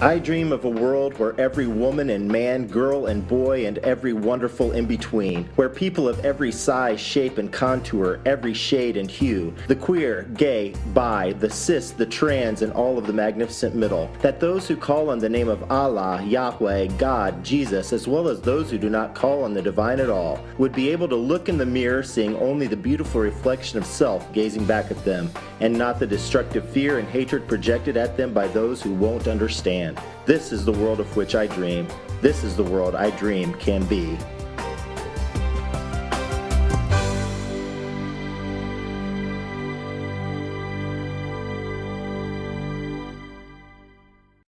I dream of a world where every woman and man, girl and boy, and every wonderful in between, where people of every size, shape and contour, every shade and hue, the queer, gay, bi, the cis, the trans, and all of the magnificent middle, that those who call on the name of Allah, Yahweh, God, Jesus, as well as those who do not call on the divine at all, would be able to look in the mirror seeing only the beautiful reflection of self gazing back at them, and not the destructive fear and hatred projected at them by those who won't understand. This is the world of which I dream. This is the world I dream can be.